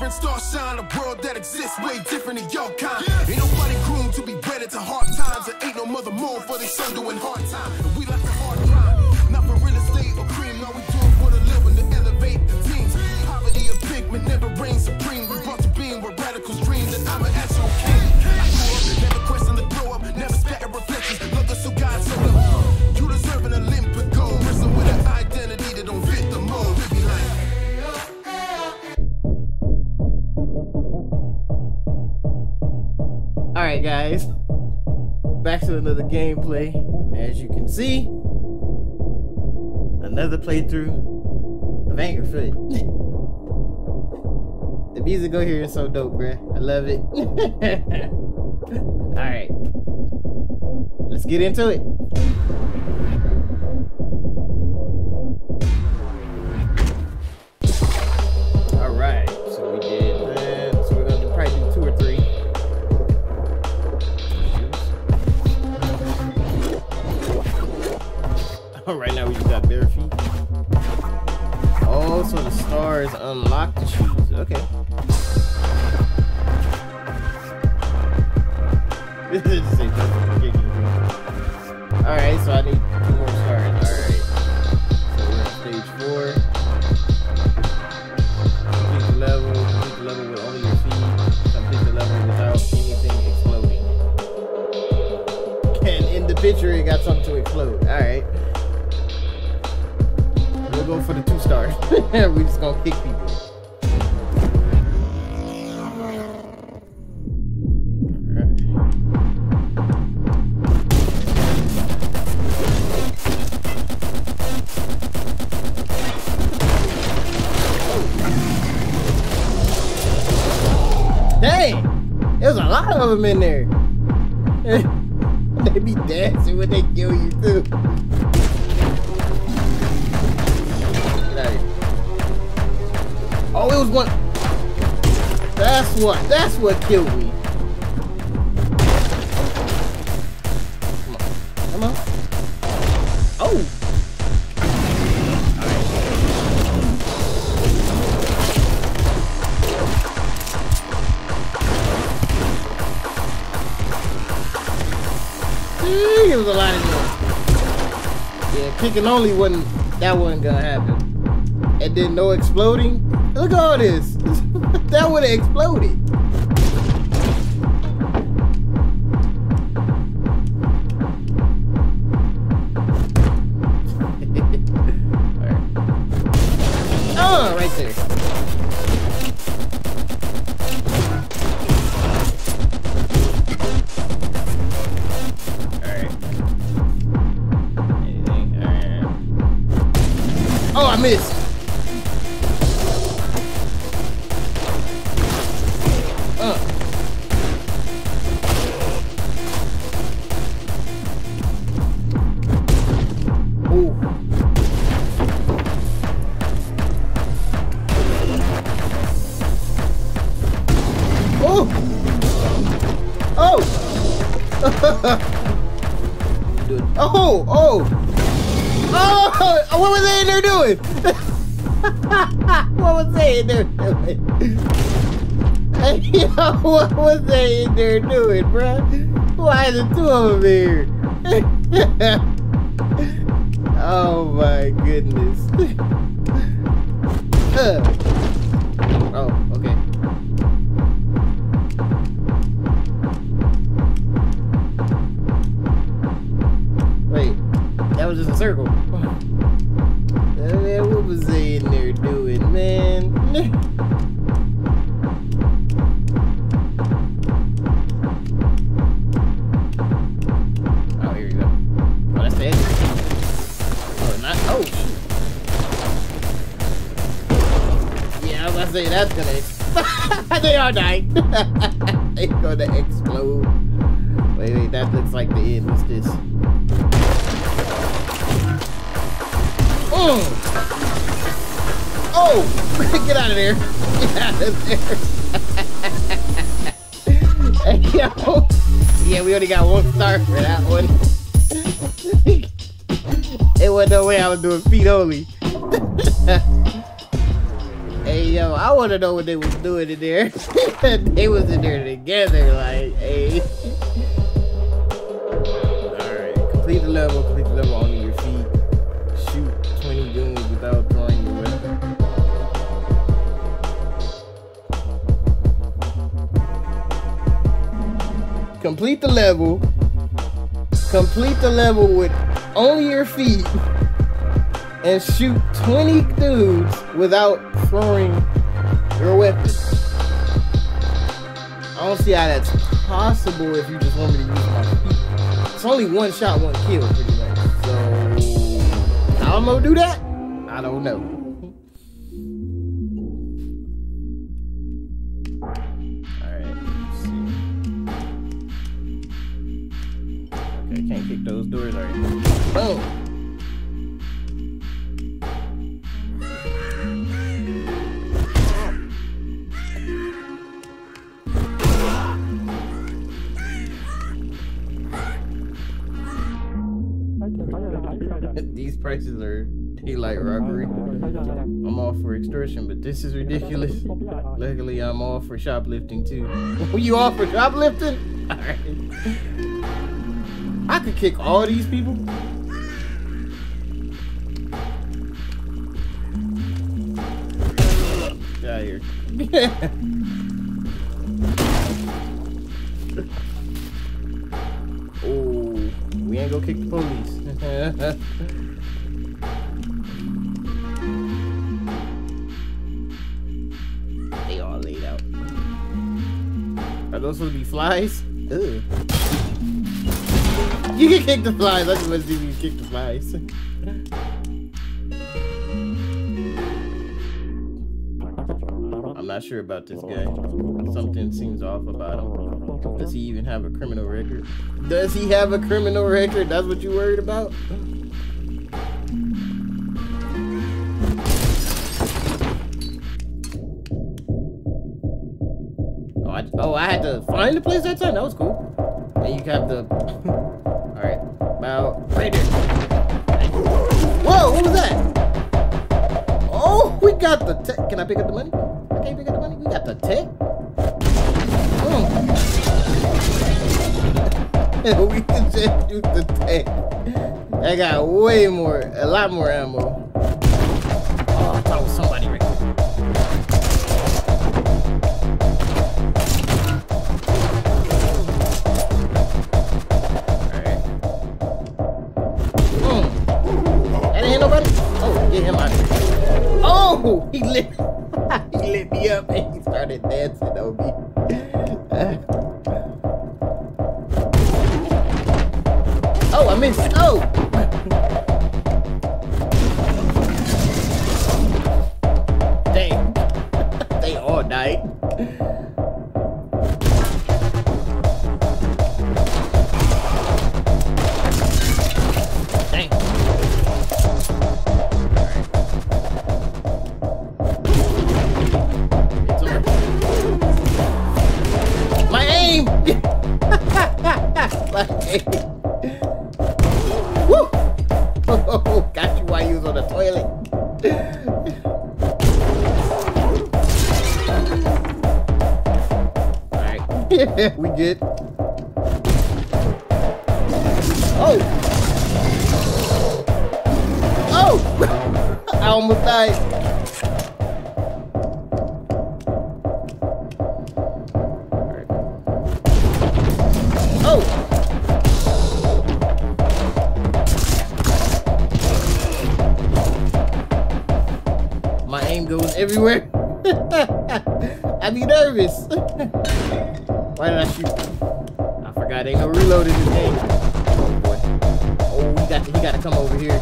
different star shine. A world that exists way different than your kind. Ain't nobody groomed to be bred into hard times. There ain't no mother moon for they son doing hard time. And we like the hard grind, not for real estate or cream. Now we do it for the living to elevate the teams. Poverty of pigment never reigns supreme. We brought to being where radicals dream that I'm an actual king. I grew up, never question the grow up, never scatter reflections. Love us so God so love. You deserve an Olympic gold, wrestling with an identity that don't fit the mold. We be like. Alright guys, back to another gameplay. As you can see, another playthrough of Anger Foot. The music go here is so dope, bruh. I love it. Alright, let's get into it. Right now we just got bare feet. Oh, so the stars unlock the shoes. Okay. This is just a joke. Alright, so I need 2 more stars. Alright. So we're on stage 4. Complete the level. Complete the level with all your feet. Complete the level without anything exploding. And in the picture it got something to explode. Alright. We'll go for the 2 stars. We just gonna kick people. Right. Dang! There's a lot of them in there. They be dancing when they kill you too. Oh, it was one. That's what killed me. Come on. Come on. Oh. It was a lot of noise. Yeah, kicking only wasn't. That wasn't gonna happen. And then no exploding. Look at all this. That would have exploded. All right. Oh, right there. All right. Anything? All right. Oh, I missed. Oh! What was they in there doing? What was they in there doing? Hey, yo, what was they in there doing, bruh? Why is the 2 of them here? Oh my goodness. Oh, okay. Was just a circle. Man, what was they in there doing, man? Oh, here we go. Oh, that's the end. Oh, not. Oh. Yeah, I was about to say that's gonna. They are dying. They're gonna explode. Wait, that looks like the end. What's this? Oh! Get out of there! Get out of there! Hey, yo. Yeah, we only got 1 star for that one. It wasn't no way I was doing feet only. Hey, yo, I want to know what they was doing in there. They was in there together, like, hey. Alright, complete the level on your feet. Shoot 20 goons without throwing your weapon. Complete the level. Complete the level with only your feet. And shoot 20 dudes without throwing your weapon. I don't see how that's possible if you just want me to use my feet. It's only one shot, one kill, pretty much. So, how I'm gonna do that? I don't know. Alright, let's see. Okay, can't kick those doors already. Boom! These prices are daylight robbery. I'm all for extortion, but this is ridiculous. Luckily, I'm all for shoplifting too. Were you all for shoplifting? All right. I could kick all these people. Get out of here. Oh, we ain't gonna kick the police. They all laid out. Are those supposed to be flies? Ugh. You can kick the flies. I just want to see if you can kick the flies. I'm not sure about this guy. Something seems off about him. Does he even have a criminal record? Does he have a criminal record? That's what you worried about? Oh, I had to find the place that time? That was cool. And you have the... Alright. Now, right there. Whoa, what was that? Oh, we got the tech. Can I pick up the money? I can't pick up the money. We got the tech. We can just shoot the tank. I got way more, a lot more ammo. Oh, I thought it was somebody right there. Alright. I didn't hit nobody? Oh, get him out of here. Oh, he lit, he lit me up and he started dancing on me. Oh, I missed. Oh! Dang. They all died. Dang. It's over. My aim! My aim. We good. Oh! Oh! I almost died. Alright. Oh! My aim goes everywhere. I be nervous. Why did I shoot? I forgot, ain't no reload in this game. Oh boy. Oh, he got to come over here.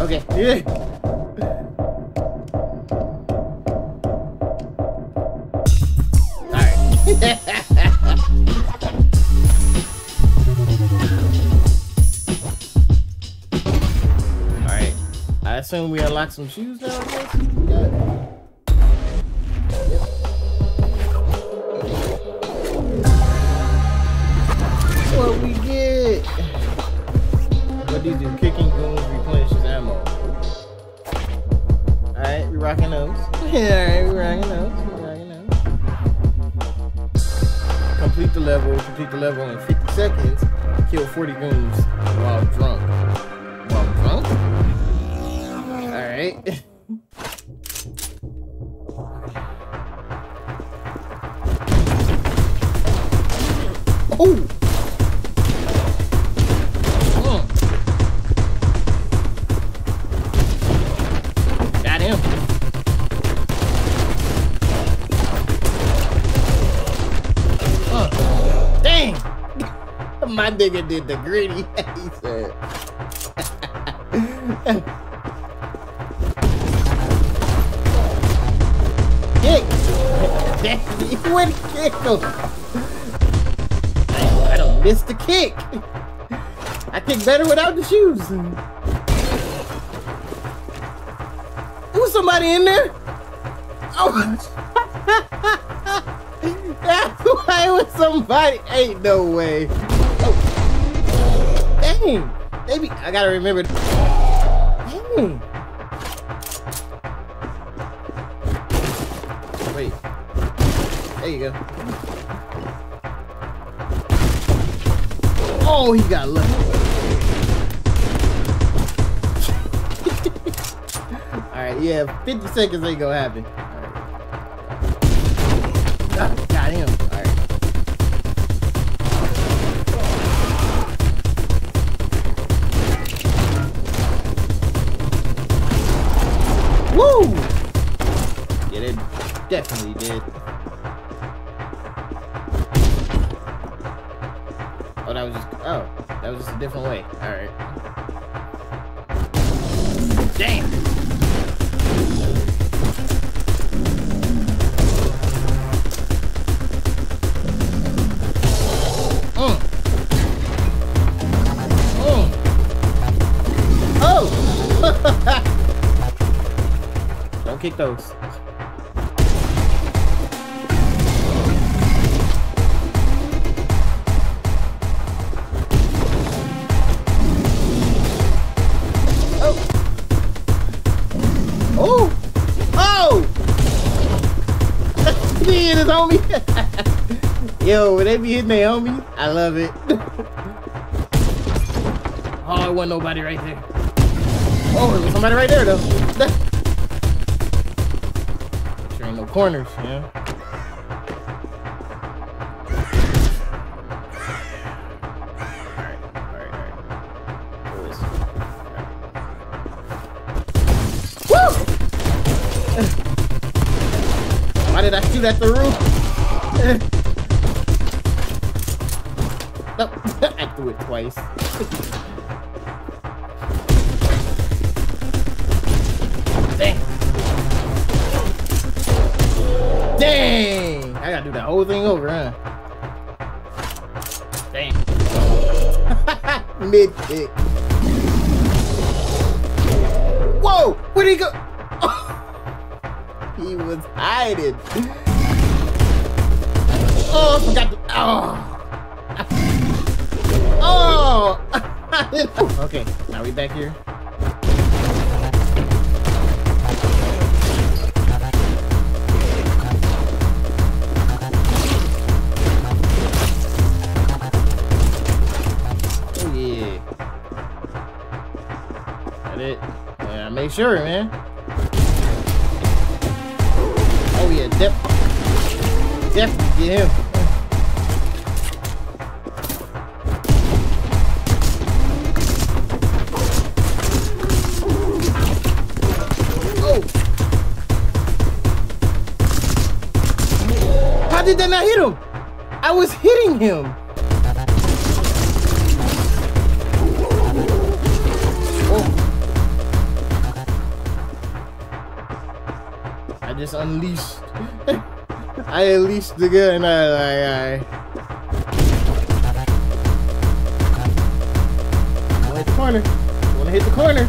Okay, yeah. All right. All right. I assume we unlock some shoes now, I guess? Good. Yep. What we get? But these are kicking goons replenish his ammo. Alright, we rocking those. Alright, we rocking those. Complete the level. Complete the level in 50 seconds. Kill 40 goons while drunk. While drunk? Alright. Oh! My nigga did the gritty, he said. Kick! He would kick him! I don't miss the kick! I kick better without the shoes! There was somebody in there! Oh! That's why it was somebody! Ain't no way! Dang! Maybe I gotta remember. Dang! Wait. There you go. Oh, he got lucky. Alright, yeah, 50 seconds ain't gonna happen. Alright. Got him. Alright. Woo! Yeah, they definitely did. Oh, that was just, a different way. Alright. Damn! Oh! Kick those. Oh! Oh! Oh! He hit his homie! Yo, when they be hitting their homie, I love it. Oh, it wasn't nobody right there. Oh, there was somebody right there, though. No corners, yeah. All right. Woo! Why did I shoot at the roof? No, I threw it twice. Dang! I gotta do that whole thing over, huh? Dang. Mid-kick. Whoa! Where'd he go? He was hiding. Oh, I forgot to... Oh! Oh! Okay, now we back here. Yeah, make sure, man. Oh yeah, definitely get him. Oh! How did that not hit him? I was hitting him. Just unleashed. I unleashed the gun. I hit the corner. I wanna hit the corner.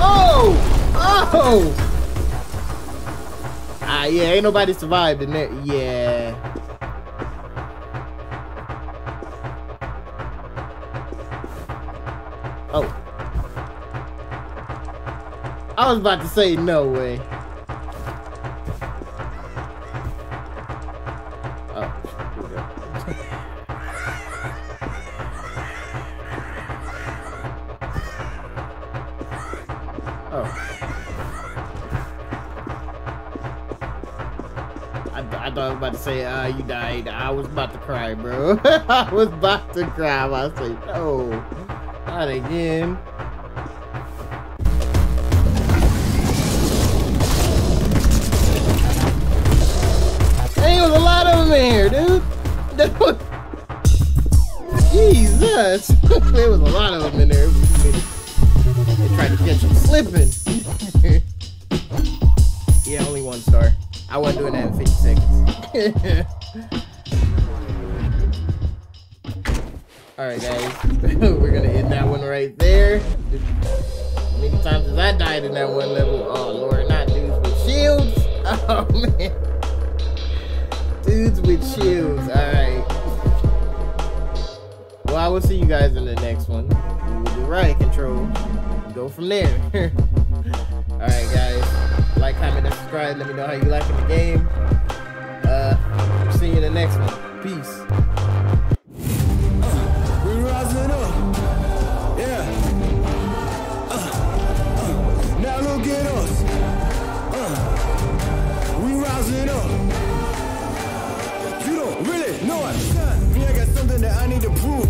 Oh! Oh! Ah, yeah. Ain't nobody survived in there. Yeah. I was about to say no way. I thought I was about to say, you died. I was about to cry, bro. I was about to cry. I say, no, not again. Hey, there was a lot of them in here, dude. Jesus, there was a lot of them in there. They tried to catch him slipping. Yeah, only 1 star. I wasn't doing that in 50 seconds. Alright guys, we're gonna end that one right there. As many times as I died in that one level. Oh lord, not dudes with shields. Oh man. Dudes with shields, alright. Well, I will see you guys in the next one. We will do Riot Control. Go from there. Alright guys. Like, comment, and subscribe. Let me know how you liking the game. See you in the next one. Peace. We rising up. Yeah. Now look at us. We rising up. You don't really know it. Me, I got something that I need to prove.